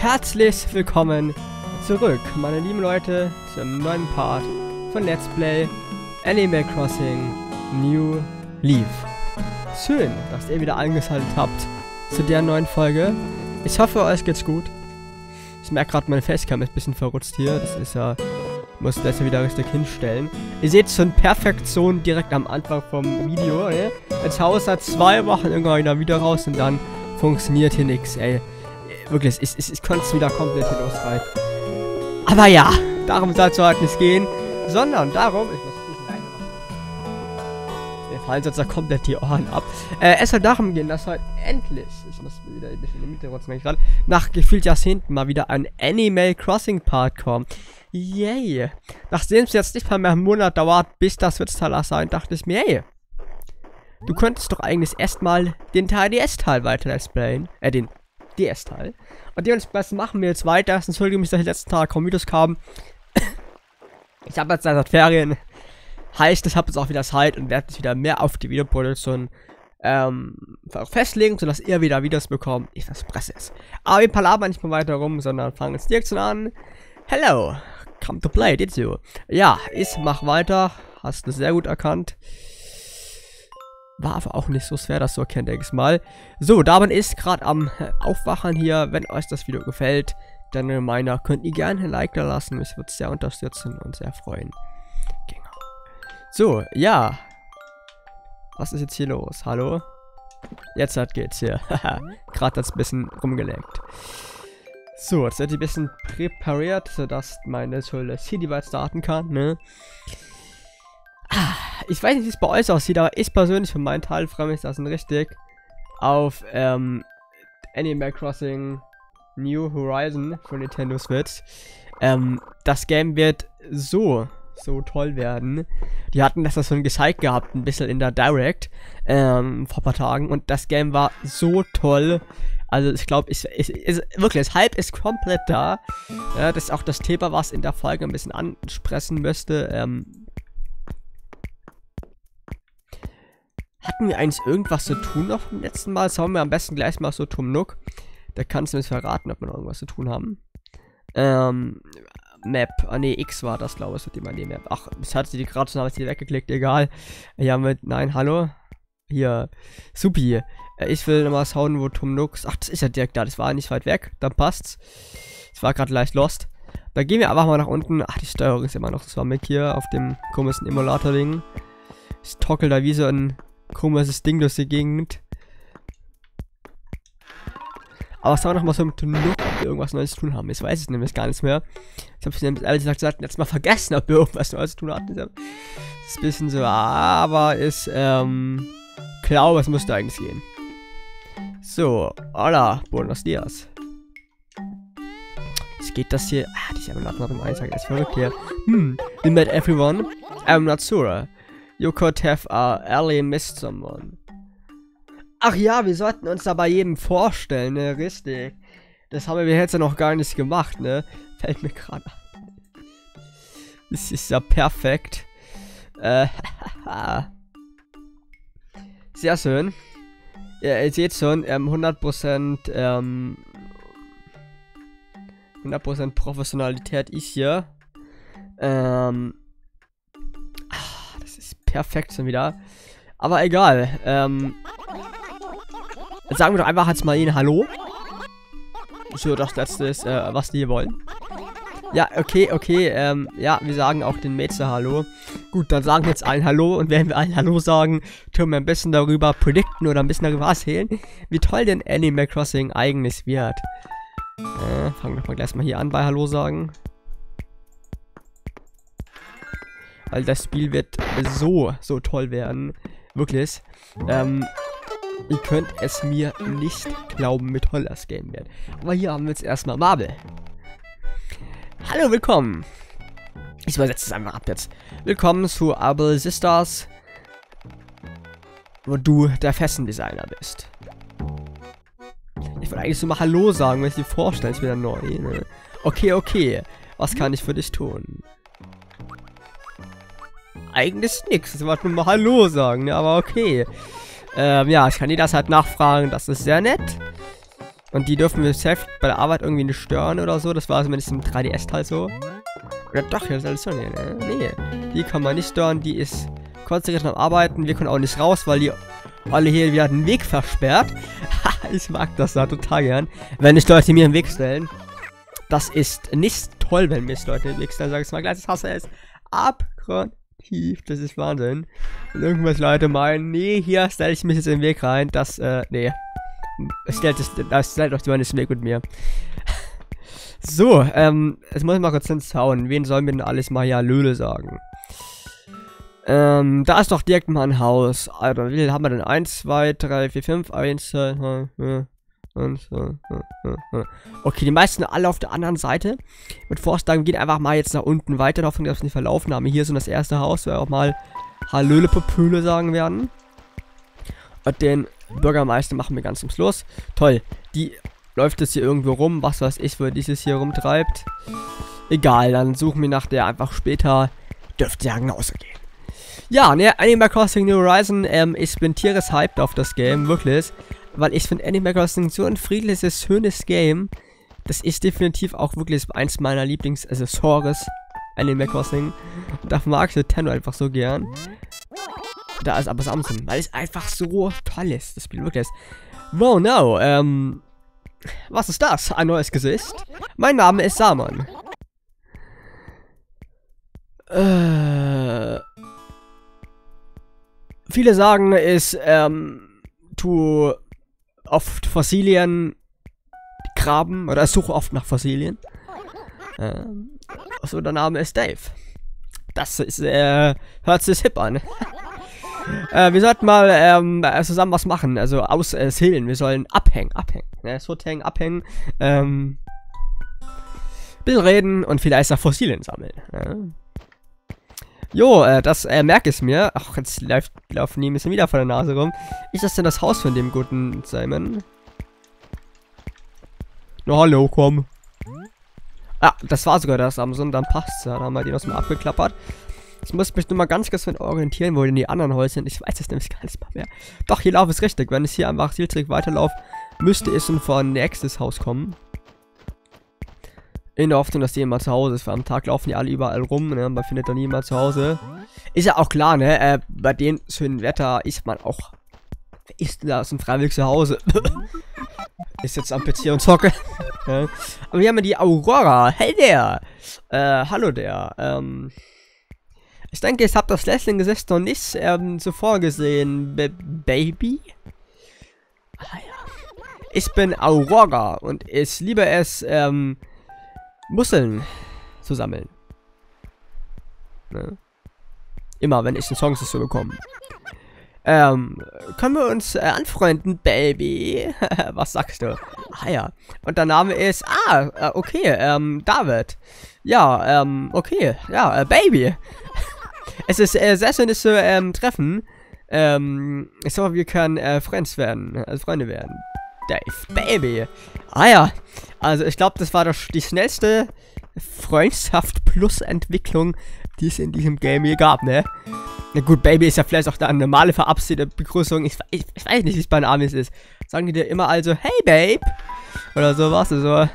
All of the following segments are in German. herzlich willkommen zurück, meine lieben Leute, zum neuen Part von Let's Play Animal Crossing New Leaf. Schön, dass ihr wieder eingeschaltet habt zu der neuen Folge. Ich hoffe, euch geht's gut. Ich merke gerade, meine Facecam ist ein bisschen verrutscht hier. Das ist ja... Muss das ja wieder richtig hinstellen. Ihr seht schon Perfektion direkt am Anfang vom Video, ne? Jetzt haue ich seit 2 Wochen irgendwann wieder raus und dann funktioniert hier nichts, ey. Wirklich, ich konnte es wieder komplett hier losreiten. Aber ja, darum soll es heute nicht gehen, sondern darum... Ich muss nicht reinmachen. Mir fallen sonst komplett die Ohren ab. Es soll darum gehen, dass heute endlich... Ich muss wieder ein bisschen in die Mitte rutschen, gerade nach gefühlt Jahrzehnten mal wieder ein Animal Crossing Part kommt. Yay! Yeah. Nachdem es jetzt nicht mal mehr einen Monat dauert, bis das Switch-Teil sein, dachte ich mir, hey, du könntest doch eigentlich erstmal den DS-Teil weiter playen. Den DS-Teil. Und dementsprechend machen wir jetzt weiter. Entschuldigung, dass ich letzten Tag kaum Videos kam. Ich habe jetzt seit Ferien. Heißt, ich habe jetzt auch wieder Zeit und werde jetzt wieder mehr auf die Videoproduktion festlegen, sodass ihr wieder Videos bekommt. Ich verspreche es. Aber wir palabern nicht mal weiter rum, sondern fangen jetzt direkt schon an. Hello, come to play, did you? Ja, ich mach weiter. Hast du sehr gut erkannt. War aber auch nicht so schwer, das zu erkennen, denke ich mal. So, da bin ich gerade am Aufwachen hier. Wenn euch das Video gefällt, dann Reminder, könnt ihr gerne ein Like da lassen. Mich würde es sehr unterstützen und sehr freuen. Genau. So, ja. Was ist jetzt hier los? Hallo? Jetzt halt geht's hier. Haha, gerade das bisschen rumgelenkt. So, jetzt wird die ein bisschen präpariert, sodass meine Schule hier die weit starten kann, ne? Ich weiß nicht, wie es bei euch aussieht, aber ich persönlich für meinen Teil freue mich das richtig auf Animal Crossing New Horizon für Nintendo Switch. Das Game wird so toll werden. Die hatten das schon gezeigt gehabt, ein bisschen in der Direct vor ein paar Tagen, und das Game war so toll. Also ich glaube, wirklich, das Hype ist komplett da. Ja, das ist auch das Thema, was in der Folge ein bisschen ansprechen müsste. Hatten wir eigentlich irgendwas zu tun noch vom letzten Mal? Schauen wir am besten gleich mal so Tom Nook. Da kannst du mir verraten, ob wir noch irgendwas zu tun haben. Map. Ah ne, X war das, glaube ich, mit dem an die Map. Ach, ich hatte die gerade schon, habe ich die weggeklickt, egal. Ja, nein, hallo. Hier, supi. Ich will nochmal schauen, wo Tom Nooks... Ach, das ist ja direkt da. Das war nicht weit weg. Dann passt's. Ich war gerade leicht lost. Dann gehen wir einfach mal nach unten. Ach, die Steuerung ist immer noch schwammig hier auf dem komischen Emulator-Ding. Ich tockel da wie so ein komisches Ding durch die Gegend. Aber schauen wir nochmal so mit Tom Nook, ob wir irgendwas Neues zu tun haben. Ich weiß es nämlich gar nicht mehr. Ich habe es nämlich ehrlich gesagt letztes Mal vergessen, ob wir irgendwas Neues zu tun hatten. Das ist ein bisschen so... Aber ist... Ich glaube, es müsste eigentlich gehen. So, hola, buenos dias. Jetzt geht das hier. Ah, die haben noch im Eintrag. Das ist verrückt hier. We met everyone. I'm not sure. You could have early missed someone. Ach ja, wir sollten uns da bei jedem vorstellen, ne? Richtig. Das haben wir jetzt ja noch gar nicht gemacht, ne? Fällt mir gerade an. Das ist ja perfekt. Sehr schön. Ja, ihr seht schon, 100% Professionalität ist hier. Das ist perfekt schon wieder. Aber egal. Sagen wir doch einfach jetzt mal ihnen Hallo. So, das letzte ist, was die hier wollen. Ja, okay, ja, wir sagen auch den Mädchen Hallo. Gut, dann sagen wir jetzt allen Hallo, und wenn wir allen Hallo sagen, tun wir ein bisschen darüber predikten oder ein bisschen darüber erzählen, wie toll denn Animal Crossing eigentlich wird. Fangen wir doch mal gleich mal hier an bei Hallo sagen. Weil das Spiel wird so toll werden. Wirklich. Ihr könnt es mir nicht glauben, wie toll das Game wird. Aber hier haben wir jetzt erstmal Mabel. Hallo, willkommen. Ich übersetze es einfach ab jetzt. Willkommen zu Able Sisters, wo du der Fashion-Designer bist. Ich wollte eigentlich so mal Hallo sagen, wenn ich dir vorstelle, ist wieder neu. Ne? Okay. Was kann ich für dich tun? Eigentlich nichts. Ich wollte nur mal Hallo sagen, ne? Aber okay. Ja, ich kann dir das halt nachfragen. Das ist sehr nett. Und die dürfen wir safe bei der Arbeit irgendwie nicht stören oder so. Das war zumindest im 3DS-Teil so. Oder doch, hier ist alles so. Nee, die kann man nicht stören. Die ist konzentriert am Arbeiten. Wir können auch nicht raus, weil die alle hier wieder den Weg versperrt. Ich mag das da total gern. Wenn nicht Leute mir im Weg stellen. Das ist nicht toll, wenn mir Leute im Weg stellen. Sag ich mal gleich, das hasse ich. Abgrundtief, das ist Wahnsinn. Wenn irgendwas Leute meinen, nee, hier stelle ich mich jetzt im Weg rein. Das, nee. Stellt euch jemand nicht im Weg mit mir. So, jetzt muss ich mal kurz hinschauen. Wen sollen wir denn alles mal ja Löhle sagen? Da ist doch direkt mal ein Haus. Alter, also, wie viel haben wir denn? 1, 2, 3, 4, 5, 1, 2, 3, 4, okay, die meisten alle auf der anderen Seite. Ich würde vorschlagen, wir gehen einfach mal jetzt nach unten weiter. Hoffentlich, dass wir nicht verlaufen haben. Hier ist so das erste Haus, wo wir auch mal Hallöle-Popöle sagen werden. Und den Bürgermeister machen wir ganz zum Schluss. Toll, die läuft jetzt hier irgendwo rum. Was weiß ich, wo dieses hier rumtreibt. Egal, dann suchen wir nach der einfach später. Dürfte ja genauso gehen. Ja, ne, Animal Crossing New Horizon, ich bin tieres hyped auf das Game, wirklich. Weil ich finde Animal Crossing so ein friedliches, schönes Game. Das ist definitiv auch wirklich eins meiner Lieblings-, also Genres, Animal Crossing. Und dafür mag ich Nintendo einfach so gern. Da ist aber Samsung, weil es einfach so toll ist, das Spiel wirklich. Wow, no, was ist das? Ein neues Gesicht? Mein Name ist Saman. Viele sagen, ist, tu oft Fossilien graben, oder ich suche oft nach Fossilien. Achso, der Name ist Dave. Das ist, hört sich hip an. Wir sollten mal, zusammen was machen, also aus, Hillen. Wir sollen abhängen, ne, so hängen, abhängen, bisschen reden und vielleicht nach Fossilien sammeln, ne? Jo, das merke ich mir. Ach, jetzt laufen die ein bisschen wieder vor der Nase rum. Ist das denn das Haus von dem guten Simon? Na, hallo, komm. Ah, das war sogar das Samsung, dann passt's. Da haben wir den mal abgeklappert. Ich muss mich nur mal ganz kurz orientieren, wo denn die anderen Häuser sind. Ich weiß es nämlich gar nicht mehr. Doch, hier laufe ich richtig. Wenn ich hier einfach Zieltrick weiterlaufe, müsste ich schon vor nächstes Haus kommen. In der Hoffnung, dass jemand zu Hause ist, weil am Tag laufen die alle überall rum, ne? Man findet da niemand zu Hause. Ist ja auch klar, ne? Bei dem schönen Wetter ist man auch. Ist da so ein Freiwillig zu Hause. Ist jetzt am PC und zocke. Ja. Aber hier haben wir die Aurora. Hey der! Hallo der. Ich denke, ich habe das letzte Gesicht noch nicht zuvor gesehen. Baby? Ah ja. Ich bin Aurora und ich liebe es, Muskeln zu sammeln. Ne? Immer, wenn ich den Song dazu bekomme. Können wir uns anfreunden, Baby? Was sagst du? Ah ja. Und der Name ist... Ah, okay, David. Ja, okay. Ja, Baby. Es ist sehr schönes Treffen. Ich hoffe, wir können Freunde werden. Dave, Baby. Ah ja. Also ich glaube, das war die schnellste Freundschaft plus Entwicklung, die es in diesem Game hier gab, ne? Na gut, Baby ist ja vielleicht auch eine normale verabschiedete Begrüßung. Ich weiß nicht, wie es bei den Amis ist. Sagen die dir immer also, hey Babe! Oder sowas. Also,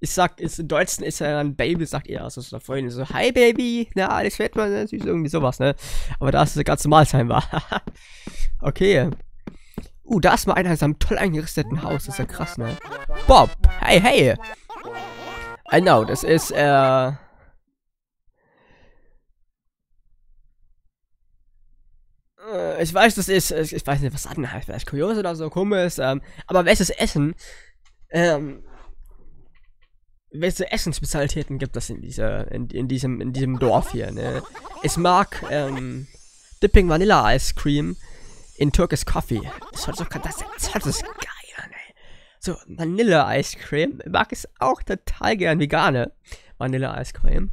ich sag, in Deutschen ist ja dann Baby, sagt eher also so Freundin so, hi Baby, na, alles fällt mal süß, irgendwie sowas, ne? Aber da ist es ganz normal scheinbar. Okay. Da ist mal einer in seinem toll eingerichteten Haus. Das ist ja krass, ne? Bob! Hey, hey! I know, das ist, ich weiß, das ist... Ich weiß nicht, was an heißt. Vielleicht kurios oder so, komisch. Aber welches Essen... welche Essensspezialitäten gibt es in diesem Dorf hier, ne? Ich mag, Dipping Vanilla Ice Cream. In Turkish Coffee. Das ist geil an, ey. So, Vanille-Eiscreme. Mag ich auch total gern. Vegane Vanille-Eiscreme.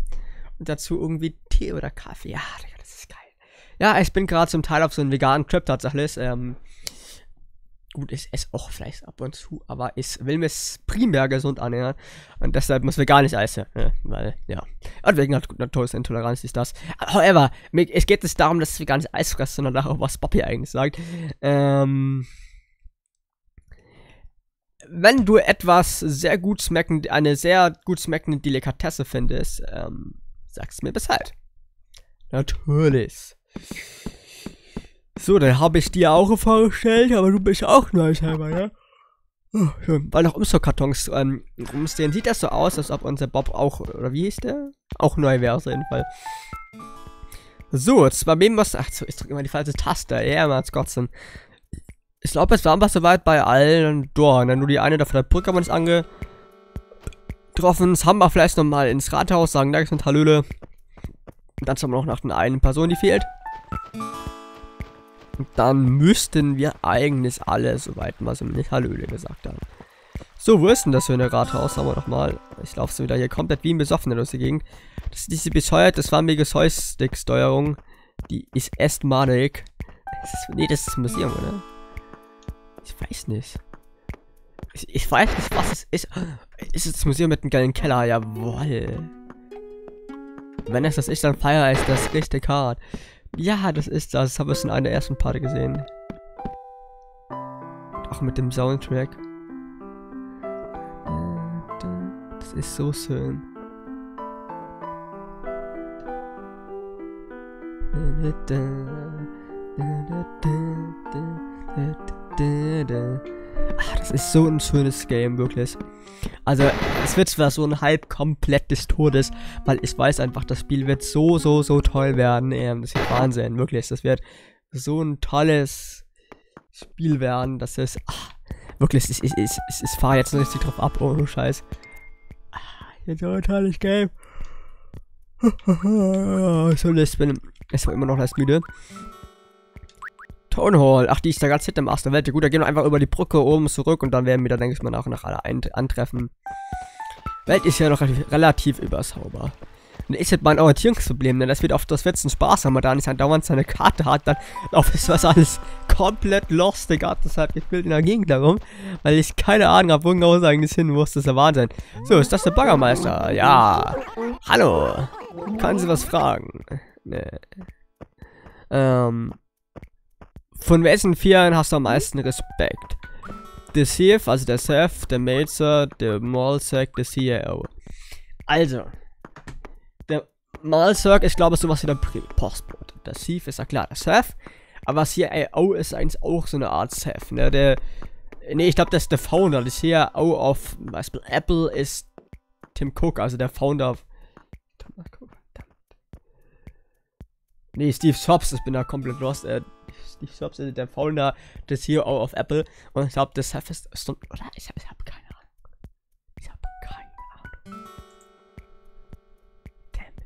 Und dazu irgendwie Tee oder Kaffee. Ja, das ist geil. Ja, ich bin gerade zum Teil auf so einen veganen Trip tatsächlich. Gut, ich esse auch Fleisch ab und zu, aber ich will mich primär gesund ernähren. Und deshalb muss veganisch essen. Ne? Weil, ja. Und wegen Naturtoleranz ist das. However, es geht nicht darum, dass ich veganes Eis fresse, sondern darum, was Bobby eigentlich sagt. wenn du etwas sehr gut schmeckend, eine sehr gut schmeckende Delikatesse findest, sagst mir Bescheid. Natürlich. So, dann habe ich dir auch vorgestellt, aber du bist auch neu selber, ja? Oh, schön. Weil noch Umschlagkartons rumstehen, sieht das so aus, als ob unser Bob auch, oder wie hieß der? Auch neu wäre auf jeden Fall. So, jetzt bei wem was. Ach so, ich drücke immer die falsche Taste. Ja, mal Gottsen. Ich glaube, es war einfach soweit bei allen Dornen. Dann nur die eine davon hat Pokémon ist angetroffen. Das haben wir vielleicht nochmal ins Rathaus, sagen Dankeschön und Hallöle. Und dann schauen wir noch nach einer einen Person, die fehlt. Und dann müssten wir eigentlich alle soweit mal so nicht Hallöle gesagt haben. So, wo ist denn das schöne Rathaus? Haben wir nochmal. Ich laufe so wieder hier komplett wie ein Besoffener durch die Gegend. Das ist diese bescheuerte, schwammige Joystick-Steuerung. Die ist erstmalig. Nee, das ist das Museum, oder? Ich weiß nicht. Ich weiß nicht, was es ist. Ist es das Museum mit einem geilen Keller? Jawohl. Wenn es das ist, dann feiere ich das richtig hart. Ja, das ist das. Das habe ich in einer der ersten Party gesehen. Auch mit dem Soundtrack. Das ist so schön. Ach, das ist so ein schönes Game, wirklich. Also, es wird zwar so ein Hype komplett des Todes, weil ich weiß einfach, das Spiel wird so, so toll werden. Das wird Wahnsinn, wirklich. Das wird so ein tolles Spiel werden, dass es... Ach, wirklich, ich fahre jetzt noch richtig drauf ab, ohne Scheiß. Ach, so ein tolles Game. So, ich bin immer noch leicht müde. Town Hall. Ach, die ist da ganz hinten im Arsch der Welt. Gut, da gehen wir einfach über die Brücke oben zurück und dann werden wir da, denke ich mal, nach und nach alle antreffen. Welt ist ja noch relativ überschaubar. Und ich hätte mein Orientierungsproblem, denn das wird oft das letzten Spaß, wenn man da nicht andauernd seine Karte hat, dann auf ist was alles komplett lost, Digga. Das hat gespielt in der Gegend darum, weil ich keine Ahnung habe, wo genau es eigentlich hin muss. Das ist der Wahnsinn. So, ist das der Baggermeister? Ja. Hallo. Kann sie was fragen? Nee. Von welchen Vieren hast du am meisten Respekt? Der Chef, also der Chef, der Melzer, der Malsack, der CEO. Also, der Malsack ist, glaube ich, sowas wie der Postbote. Der Chef ist ja klar der Chef, aber CEO ist eigentlich auch so eine Art Chef, ne? Ich glaube, das ist der Founder. Der CEO auf, zum Beispiel, Apple ist Tim Cook, also der Founder auf... Nee, Steve Jobs, ich bin da komplett lost. Steve Jobs ist der Founder, der CEO auf Apple. Und ich glaube, das Chef ist... Oder? Ich hab keine Ahnung. Ich hab keine Ahnung. Damn it.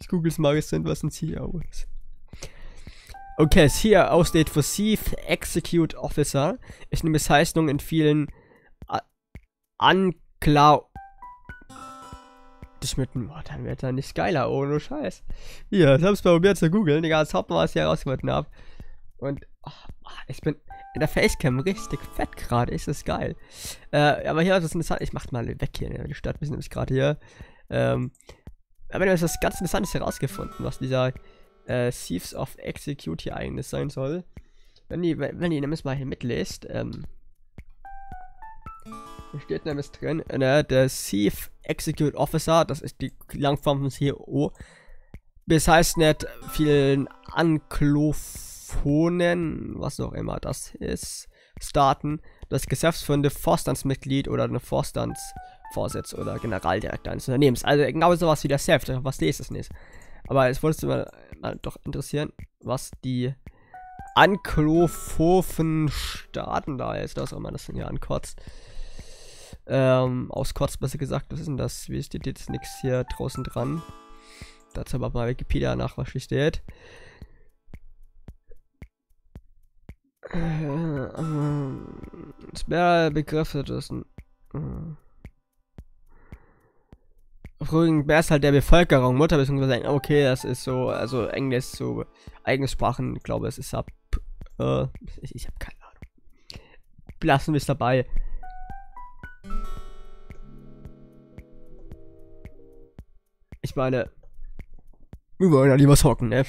Ich google es mal, was ein CEO ist. Okay, CEO steht für Chief Execute Officer. Ist eine Bezeichnung in vielen... Anklau... Das mit dem Wort, dann wird er nicht geiler, ohne Scheiß. Hier, ich hab's probiert zu googeln, Digga, als Hauptmann, was ich hier herausgefunden habe. Und, oh, ich bin in der Facecam richtig fett gerade, ist das geil. Aber hier, das ist interessant, ich mach mal weg hier, die Stadt, wir sind nämlich gerade hier. Aber wir haben das ganz Interessantes herausgefunden, was dieser Thieves of Execute hier eigentlich sein soll. Wenn die nämlich mal hier mitliest, hier steht nämlich drin, der Chief Execute Officer, das ist die Langform von CEO, bezeichnet vielen Anglophonen, was auch immer das ist, Staaten, das geschäftsführende Vorstandsmitglied oder eine Vorstandsvorsitz oder Generaldirektor eines Unternehmens. Also genau sowas wie der Chef, was lese ich nicht. Aber es wollte mal doch interessieren, was die Anglophonen-Staaten da ist, was auch immer das denn hier ankotzt. Auskotzt, besser gesagt. Was ist denn das? Wie steht jetzt nichts hier draußen dran? Dazu aber mal Wikipedia nach, was hier steht. Sperrbegriff ist ein... Rügenberg ist halt der Bevölkerung, Mutter bzw. Okay, das ist so, also Englisch, so eigene Sprachen, ich glaube, es ist ab... Ich habe keine Ahnung. Lassen wir es dabei. Ich meine, wir wollen ja lieber hocken, ne?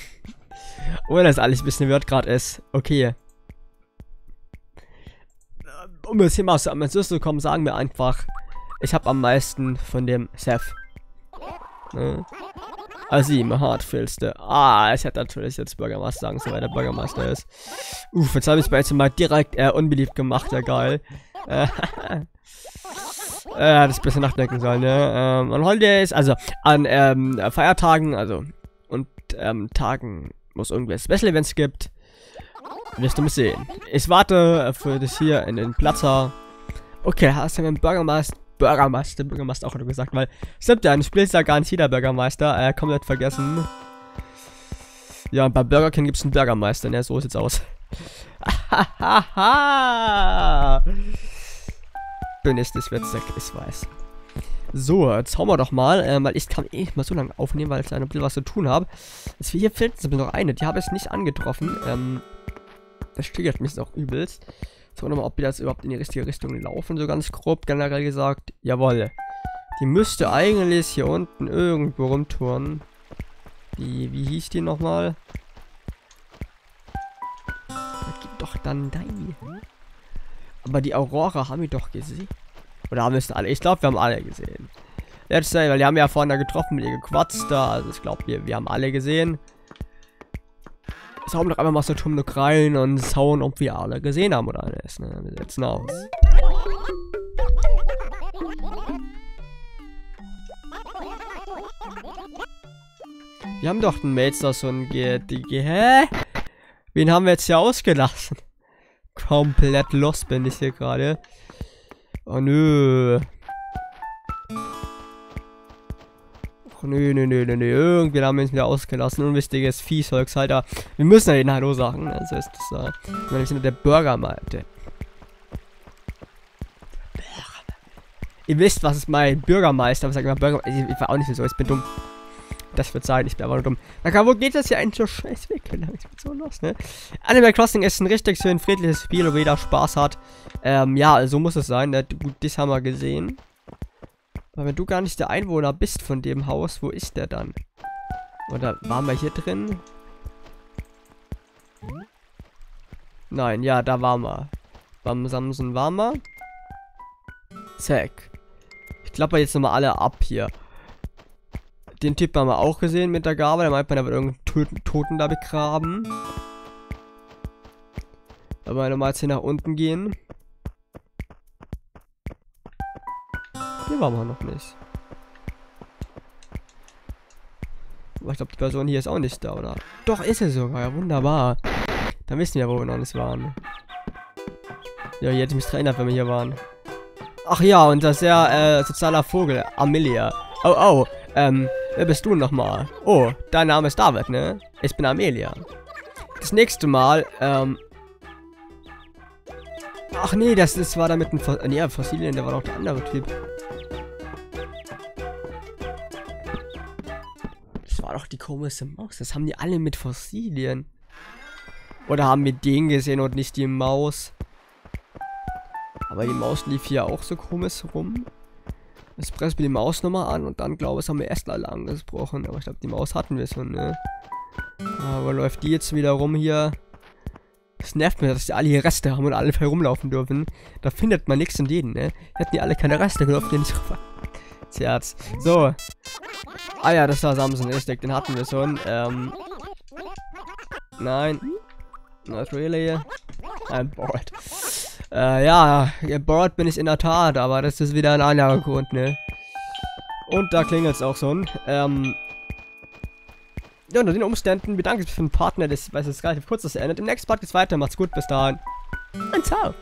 Oder das alles ein bisschen Word gerade ist. Okay. um das Thema aus der Ambition zu kommen, sagen wir einfach, ich habe am meisten von dem Seth. Ne? Asim, Hartfilste. Ah, ich hätte natürlich jetzt Bürgermeister sagen sollen, weil der Bürgermeister ist. Uff, jetzt habe ich es bei jetzt mal direkt unbeliebt gemacht, ja geil. Das ein bisschen nachdenken sollen, ne? An Holidays, also an Feiertagen, also und Tagen, wo es irgendwelche Special Events gibt. Wirst du mich sehen. Ich warte für dich hier in den Platzer. Okay, hast du einen Bürgermeister? Bürgermeister auch nur gesagt, weil stimmt ja, im Spiel ist ja gar nicht jeder Bürgermeister, komplett vergessen. Ja, und bei Burger King gibt es einen Bürgermeister, ne, so sieht's aus. Bin ich das Witzig, ich weiß. So, jetzt hauen wir doch mal, weil ich kann eh nicht mal so lange aufnehmen, weil ich ein bisschen was zu tun habe. Hier fehlt noch eine, die habe ich nicht angetroffen, das triggert mich auch übelst. Jetzt gucken wir mal, ob wir das überhaupt in die richtige Richtung laufen, so ganz grob generell gesagt. Jawohl. Die müsste eigentlich hier unten irgendwo rumtouren. Wie hieß die nochmal? Da gibt doch dann die. Aber die Aurora haben wir doch gesehen. Oder haben wir es alle? Ich glaube, wir haben alle gesehen. Let's say, weil die haben ja vorhin da getroffen, mit ihr gequatscht da. Also ich glaube, wir haben alle gesehen. Hauen doch einfach mal so Tom Nook rein und schauen, ob wir alle gesehen haben oder alles. Ne? Wir setzen aus. Wir haben doch den Meister so ein Hä? Wen haben wir jetzt hier ausgelassen? Komplett lost bin ich hier gerade. Oh nö. Nö. Irgendwie haben wir uns wieder ausgelassen. Unwichtiges Viehzeugs, Alter. Wir müssen ja jeden Hallo sagen. Also ist das, wir sind der Bürgermeister. Ihr wisst, was ist mein Bürgermeister? Was sagt man Bürgermeister? Ich war auch nicht so, ich bin dumm. Das wird sein, ich bin aber nur dumm. Na, wo geht das hier eigentlich so scheiß weg? Ich bin so los, ne? Animal Crossing ist ein richtig schön friedliches Spiel, wo jeder Spaß hat. Ja, so muss es sein. Gut, das haben wir gesehen. Aber wenn du gar nicht der Einwohner bist von dem Haus, wo ist der dann? Oder waren wir hier drin? Nein, ja, da waren wir. Beim Samson waren wir. Zack. Ich klappe jetzt nochmal alle ab hier. Den Typ haben wir auch gesehen mit der Gabel. Da meint man, da wird irgendeinen Toten da begraben. Aber nochmal jetzt hier nach unten gehen. Hier waren wir noch nicht. Aber ich glaube, die Person hier ist auch nicht da, oder? Doch, ist sie sogar. Ja, wunderbar. Dann wissen wir, wo wir noch nicht waren. Ja, hier hätte ich mich erinnert, wenn wir hier waren. Ach ja, und das ist ja sozialer Vogel. Amelia. Oh. Wer bist du nochmal? Oh, dein Name ist David, ne? Ich bin Amelia. Das nächste Mal, Ach nee, das war da mit dem Fossilien, der war doch der andere Typ. Das war doch die komische Maus. Das haben die alle mit Fossilien. Oder haben wir den gesehen und nicht die Maus? Aber die Maus lief hier auch so komisch rum. Jetzt pressen wir die Maus nochmal an und dann, glaube ich, haben wir erst alle angesprochen. Aber ich glaube, die Maus hatten wir schon, ne? Aber läuft die jetzt wieder rum hier? Es nervt mir, dass die alle hier Reste haben und alle herumlaufen dürfen. Da findet man nichts und jeden, ne? Hätten die alle keine Reste, dürfen die nicht drauf. Herz. So. Ah ja, das war Samson, richtig. Den hatten wir schon. Nein. Not really. I'm bored. Ja, bored bin ich in der Tat, aber das ist wieder ein anderer Grund, ne? Und da klingelt's auch schon. Ja, unter den Umständen bedanke ich mich für den Partner, das weiß ich jetzt relativ kurz, das endet. Im nächsten Part geht's weiter, macht's gut, bis dahin. Und ciao.